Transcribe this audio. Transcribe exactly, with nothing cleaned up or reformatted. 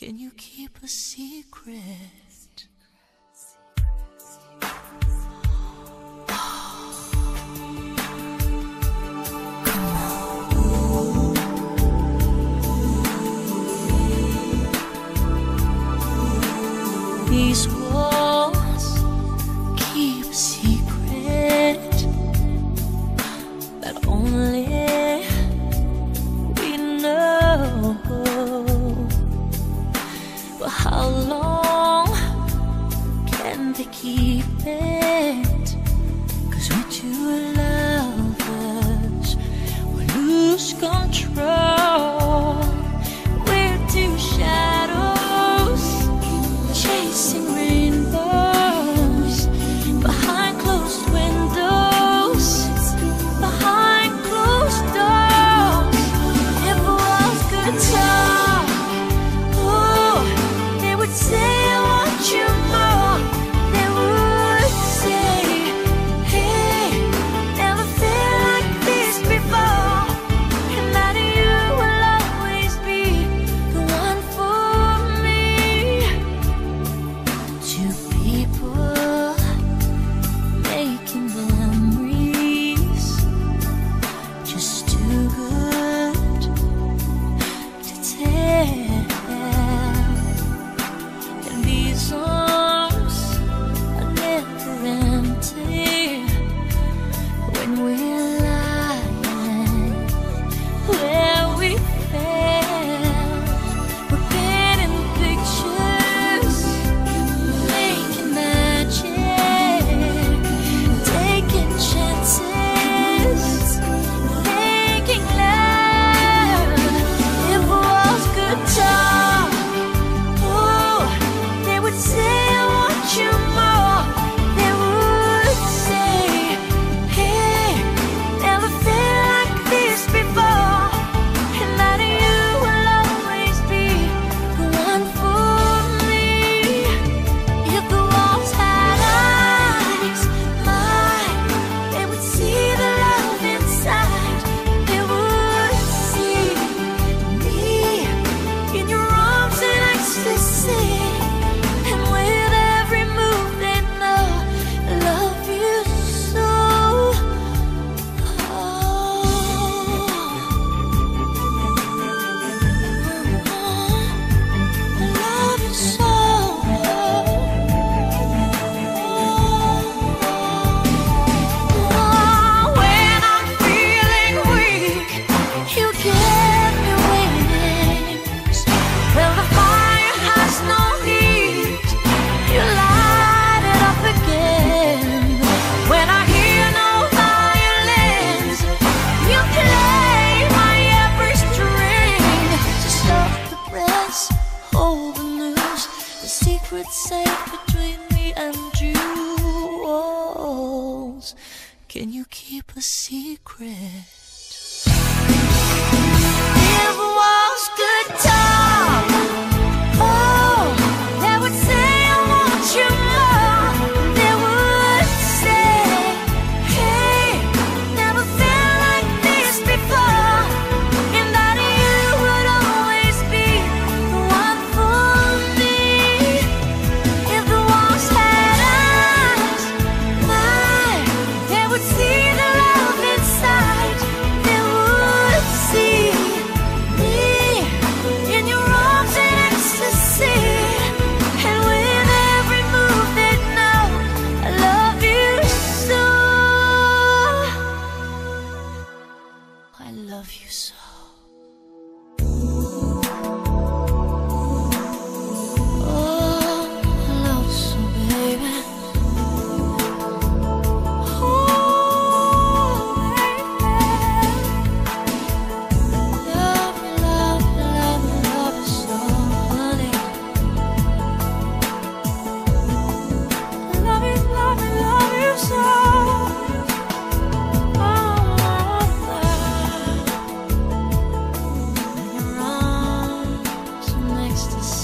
Can you keep a secret? These walls keep a secret that only we know. But how long can they keep it? 'Cause we two lovers will lose control. We're two shadows chasing rainbows behind closed windows, behind closed doors. If walls could talk, oh, they would say, I want you more. They would say, hey, never felt like this before, and that you will always be the one for me. Two people making memories just too good to tell. And these arms are never empty when we're lying where we fell. We're painting pictures, making magic, taking chances, making love. If walls could talk, oh, they would say, I want you more. They would say, hey, never felt like this before, and that you will always be the one for me. If the walls had eyes, mine, they would see the love inside. They would see me in your arms in ecstasy. And with every move they know, I love you so. Oh, I love you so. Oh, when I'm feeling weak, you get me wings. Well, the fire has no heat, you light it up again. When I hear no violins, you play my every string. Just love the press, hold the news, the secret safe between me and you. Walls, can you keep a secret? If walls could talk, oh, they would say, I want you more. They would say, hey, never felt like this before, and that you would always be the one for me. If the walls had eyes, mine, they would see the love inside. They would see me in your arms in ecstasy. And with every move they know, I love you so. I love you so. Next to